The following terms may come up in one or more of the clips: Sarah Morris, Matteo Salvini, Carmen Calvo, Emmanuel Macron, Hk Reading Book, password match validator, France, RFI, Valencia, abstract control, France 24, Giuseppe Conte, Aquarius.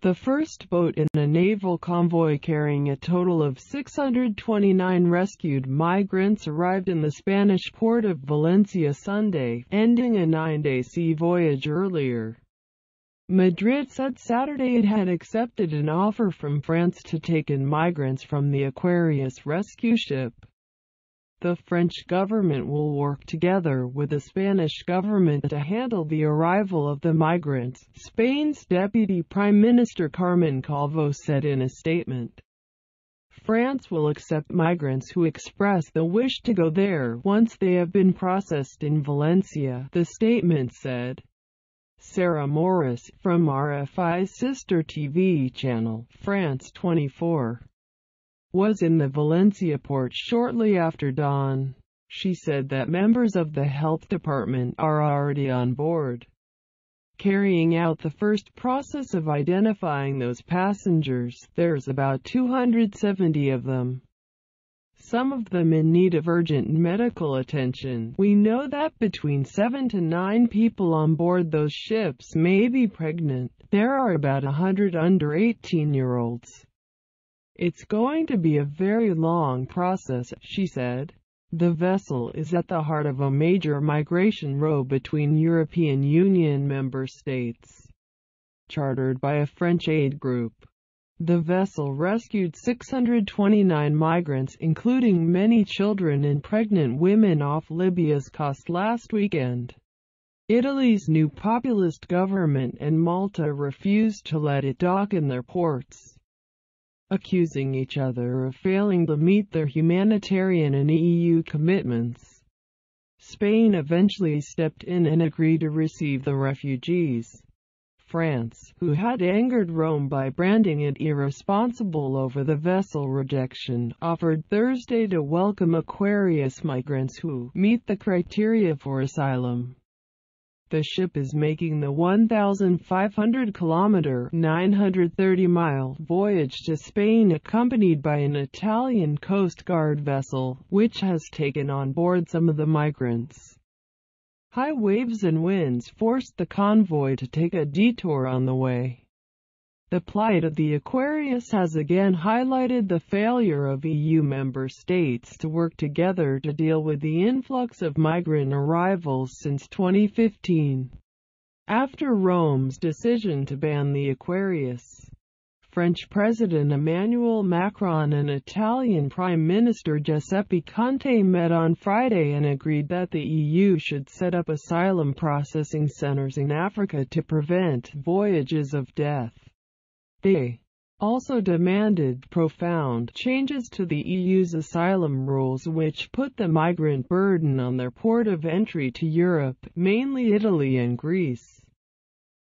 the first boat in a naval convoy carrying a total of 629 rescued migrants arrived in the Spanish port of Valencia Sunday, ending a 9-day sea voyage earlier. Madrid said Saturday it had accepted an offer from France to take in migrants from the Aquarius rescue ship. The French government will work together with the Spanish government to handle the arrival of the migrants, Spain's Deputy Prime Minister Carmen Calvo said in a statement. France will accept migrants who express the wish to go there once they have been processed in Valencia, the statement said. Sarah Morris, from RFI's sister TV channel, France 24, was in the Valencia port shortly after dawn. She said that members of the health department are already on board, carrying out the first process of identifying those passengers. There's about 270 of them, some of them in need of urgent medical attention. We know that between 7 to 9 people on board those ships may be pregnant. There are about 100 under 18-year-olds. It's going to be a very long process, she said. The vessel is at the heart of a major migration row between European Union member states, chartered by a French aid group. The vessel rescued 629 migrants, including many children and pregnant women, off Libya's coast last weekend. Italy's new populist government and Malta refused to let it dock in their ports, accusing each other of failing to meet their humanitarian and EU commitments. Spain eventually stepped in and agreed to receive the refugees. France, who had angered Rome by branding it irresponsible over the vessel rejection, offered Thursday to welcome Aquarius migrants who meet the criteria for asylum. The ship is making the 1,500-kilometer, 930-mile voyage to Spain, accompanied by an Italian Coast Guard vessel, which has taken on board some of the migrants. High waves and winds forced the convoy to take a detour on the way. The plight of the Aquarius has again highlighted the failure of EU member states to work together to deal with the influx of migrant arrivals since 2015, after Rome's decision to ban the Aquarius. French President Emmanuel Macron and Italian Prime Minister Giuseppe Conte met on Friday and agreed that the EU should set up asylum processing centers in Africa to prevent voyages of death. They also demanded profound changes to the EU's asylum rules, which put the migrant burden on their port of entry to Europe, mainly Italy and Greece.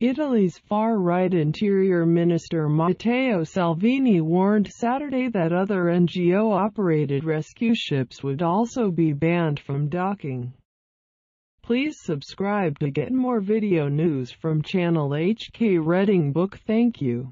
Italy's far-right Interior Minister Matteo Salvini warned Saturday that other NGO-operated rescue ships would also be banned from docking. Please subscribe to get more video news from channel Hk Reading Book. Thank you.